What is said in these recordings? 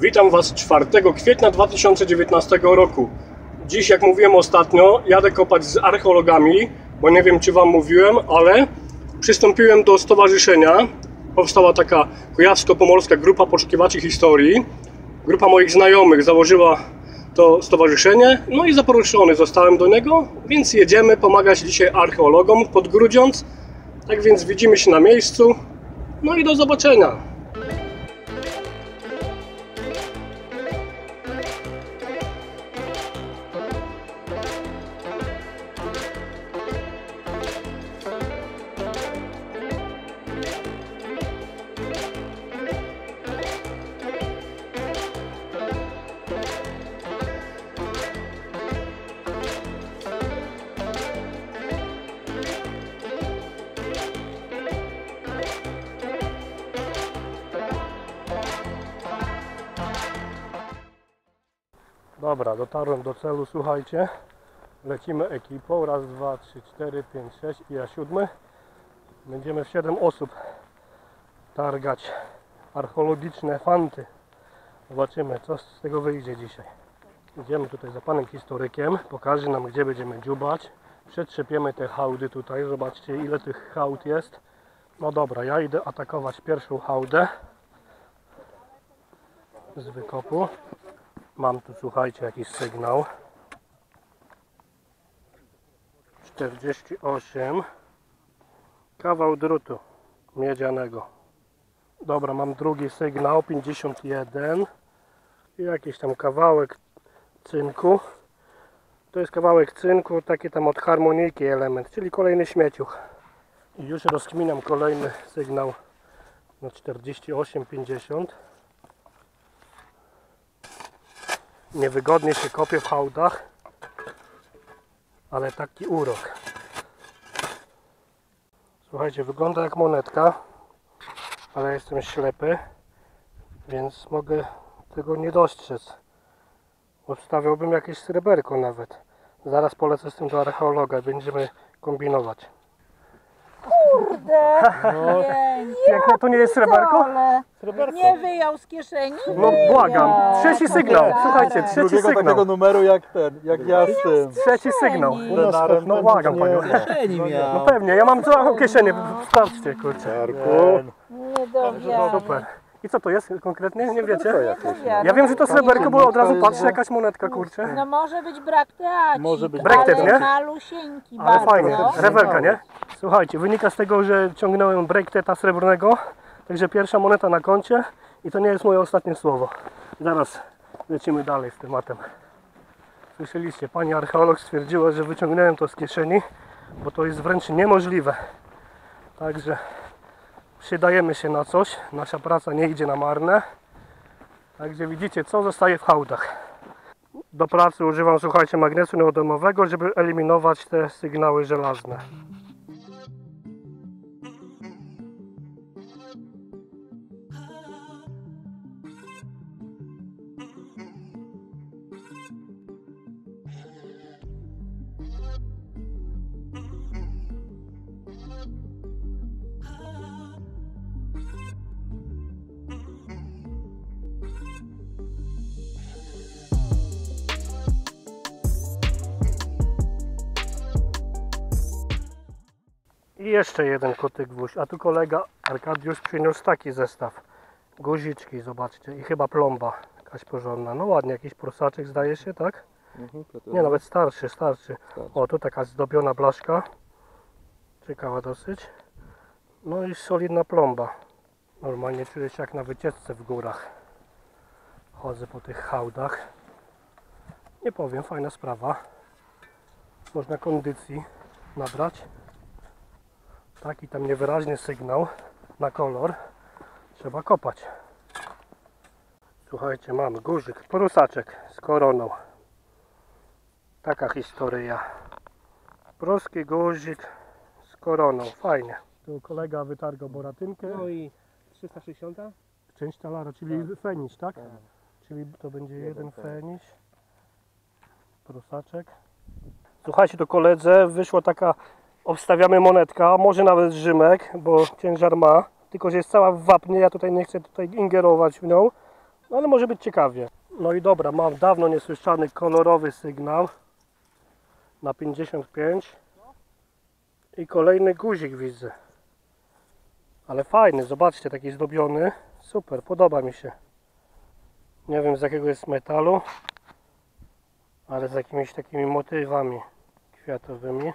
Witam Was 4 kwietnia 2019 roku. Dziś, jak mówiłem ostatnio, jadę kopać z archeologami, bo nie wiem, czy Wam mówiłem, ale przystąpiłem do stowarzyszenia. Powstała taka Kujawsko Pomorska Grupa Poszukiwaczy Historii. Grupa moich znajomych założyła to stowarzyszenie, no i zaproszony zostałem do niego, więc jedziemy pomagać dzisiaj archeologom pod Grudziądz. Tak więc widzimy się na miejscu, no i do zobaczenia. Dobra, dotarłem do celu, słuchajcie, lecimy ekipą, raz, dwa, trzy, cztery, pięć, sześć i ja siódmy. Będziemy w 7 osób targać archeologiczne fanty. Zobaczymy, co z tego wyjdzie dzisiaj. Idziemy tutaj za panem historykiem, pokaże nam, gdzie będziemy dziubać. Przetrzepiemy te hałdy tutaj, zobaczcie, ile tych hałd jest. No dobra, ja idę atakować pierwszą hałdę z wykopu. Mam tu, słuchajcie, jakiś sygnał. 48. Kawał drutu miedzianego. Dobra, mam drugi sygnał. 51. I jakiś tam kawałek cynku. To jest kawałek cynku, taki tam od harmoniki element, czyli kolejny śmieciuch. I już rozkminiam kolejny sygnał na 48, 50. Niewygodnie się kopie w hałdach, ale taki urok. Słuchajcie, wygląda jak monetka, ale ja jestem ślepy, więc mogę tego nie dostrzec. Obstawiałbym jakieś sreberko nawet. Zaraz polecę z tym do archeologa, będziemy kombinować. Kurde! No, jak to nie jest sreberko? Sreberko. Nie wyjął z kieszeni? No błagam, trzeci sygnał, słuchajcie, trzeci drugiego sygnał. Takiego numeru jak ten, jak ja z tym. Trzeci sygnał. No błagam panią. No pewnie, ja mam całą kieszenię, wstawcie kurczę. Nie super. I co to jest konkretnie? Nie wiecie? Ja wiem, że to sreberko, bo od razu patrzę, jakaś monetka, kurczę. No może być brakteacik, może być brakteat, ale nie? Malusieńki ale bardzo. Fajnie, rewerka, nie? Słuchajcie, wynika z tego, że ciągnąłem brakteata srebrnego, także pierwsza moneta na koncie i to nie jest moje ostatnie słowo. Zaraz lecimy dalej z tematem. Słyszeliście, pani archeolog stwierdziła, że wyciągnąłem to z kieszeni, bo to jest wręcz niemożliwe. Także przydajemy się na coś, nasza praca nie idzie na marne. Także widzicie, co zostaje w hałdach. Do pracy używam, słuchajcie, magnesu neodymowego, żeby eliminować te sygnały żelazne. I jeszcze jeden koty gwóźdź, a tu kolega Arkadiusz przyniósł taki zestaw. Guziczki, zobaczcie, i chyba plomba jakaś porządna. No ładnie, jakiś prusaczek zdaje się, tak? Nie, nawet starszy. O, tu taka zdobiona blaszka. Ciekawa dosyć. No i solidna plomba. Normalnie czuję się jak na wycieczce w górach. Chodzę po tych hałdach. Nie powiem, fajna sprawa. Można kondycji nabrać. Taki tam niewyraźny sygnał na kolor, trzeba kopać. Słuchajcie, mam guzik, prusaczek z koroną. Taka historia. Pruski guzik z koroną, fajnie. Tu kolega wytargał boratynkę. No i 360? Część talara, czyli tak. Fenisz, tak? Tak? Czyli to będzie jeden fenisz. Prusaczek. Słuchajcie, tu koledze wyszła taka. Obstawiamy monetka, może nawet rzymek, bo ciężar ma, tylko że jest cała w wapnie, ja tutaj nie chcę ingerować w nią. ale może być ciekawie. No i dobra, mam dawno niesłyszany kolorowy sygnał na 55 i kolejny guzik widzę, ale fajny, zobaczcie, taki zdobiony, super, podoba mi się. Nie wiem z jakiego jest metalu, ale z jakimiś takimi motywami kwiatowymi.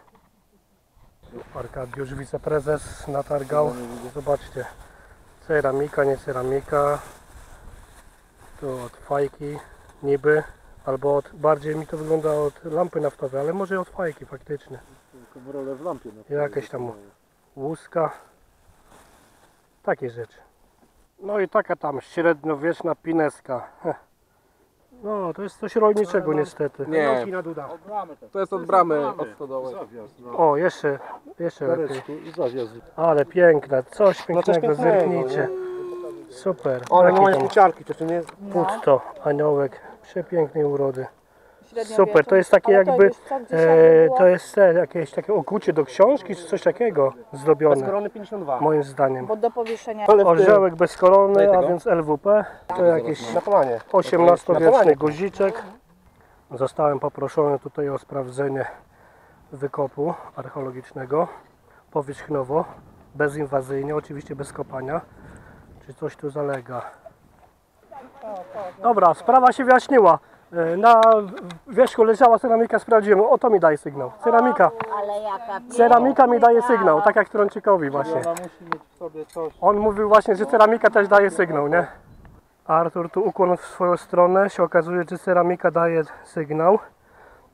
Arkadiusz, wiceprezes, natargał, zobaczcie, ceramika, nie ceramika, tu od fajki niby, albo od, bardziej mi to wygląda od lampy naftowej, ale może od fajki faktycznie. Role w lampie naftowej. Jakieś tam łuska, takie rzeczy. No i taka tam średniowieczna pineska. No, to jest coś rolniczego niestety. Nie, to jest od bramy, od stodołek. O, jeszcze lepiej. Ale piękne, coś pięknego, zerknijcie. Super. O, no moje puciarki, to nie jest? Pucto, aniołek, przepięknej urody. Super, to jest takie jakby, to jest jakieś takie okucie do książki czy coś takiego zdobione. Bez korony 52. Moim zdaniem. Bo do powieszenia. Orzełek bez korony, a więc LWP. To jakiś 18-wieczny guziczek. Zostałem poproszony tutaj o sprawdzenie wykopu archeologicznego. Powierzchniowo, bezinwazyjnie, oczywiście bez kopania. Czy coś tu zalega? Dobra, sprawa się wyjaśniła. Na wierzchu leżała ceramika, sprawdziłem, o to mi daje sygnał. Ceramika. Ceramika mi daje sygnał, tak jak Trącikowi właśnie. On mówił właśnie, że ceramika też daje sygnał, nie? Artur tu ukłon w swoją stronę, się okazuje, że ceramika daje sygnał.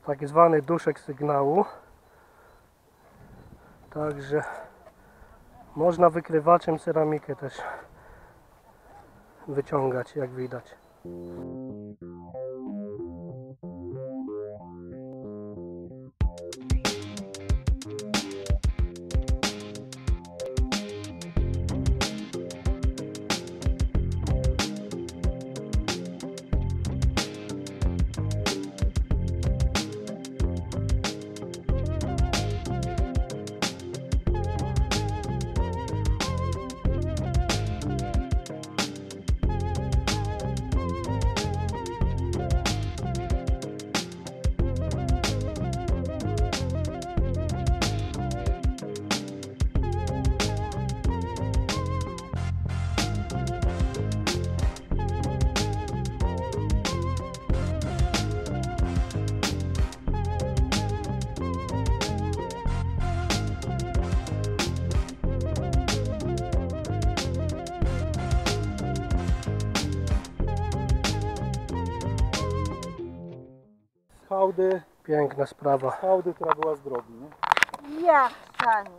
Tak zwany duszek sygnału. Także można wykrywaczem ceramikę też wyciągać, jak widać. Hałdy. Piękna sprawa. Hałdy, która była z drogi, nie? Jak szanie.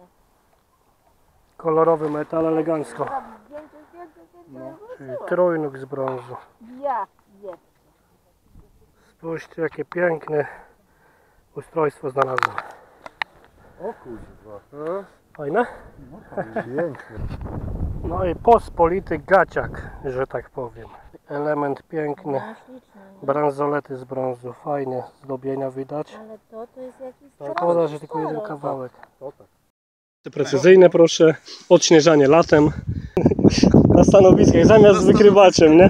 Kolorowy metal, elegancko. No. Czyli trójnóg z brązu. Ja, jest. Spójrzcie, jakie piękne ustrojstwo znalazłem. O kurwa. Fajne? No, piękne. No i pospolity gaciak, że tak powiem. Element piękny, bransolety z brązu, fajnie zdobienia widać. Ale to jest jakiś szkoda, że tylko jeden kawałek. Precyzyjne proszę, odśnieżanie latem na stanowiskach zamiast z wykrywaczem, nie?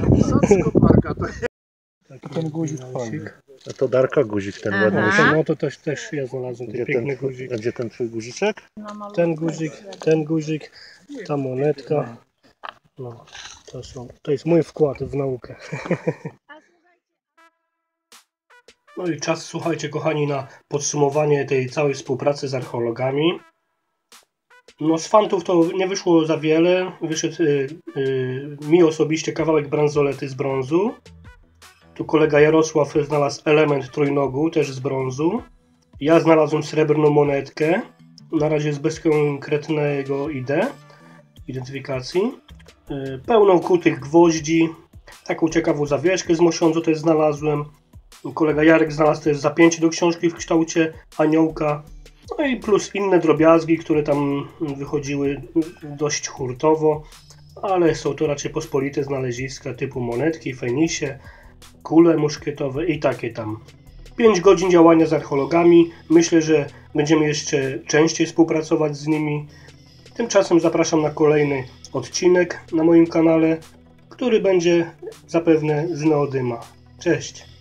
Ten guzik fajny. A to Darka guzik ten ładniejszy. No to też ja znalazłem, ten piękny guzik. A gdzie ten twój guziczek? Ten guzik, ta monetka. No. To jest mój wkład w naukę. No i czas, słuchajcie kochani, na podsumowanie tej całej współpracy z archeologami. No z fantów to nie wyszło za wiele. Wyszedł mi osobiście kawałek bransolety z brązu. Tu kolega Jarosław znalazł element trójnogu, też z brązu. Ja znalazłem srebrną monetkę. Na razie jest bez konkretnego identyfikacji. Pełną kutych gwoździ, taką ciekawą zawieszkę z mosiądzu też znalazłem. Kolega Jarek znalazł też zapięcie do książki w kształcie aniołka. No i plus inne drobiazgi, które tam wychodziły dość hurtowo, ale są to raczej pospolite znaleziska typu monetki, fenisie, kule muszkietowe i takie tam. 5 godzin działania z archeologami, myślę, że będziemy jeszcze częściej współpracować z nimi. Tymczasem zapraszam na kolejny odcinek na moim kanale, który będzie zapewne z Neodyma. Cześć!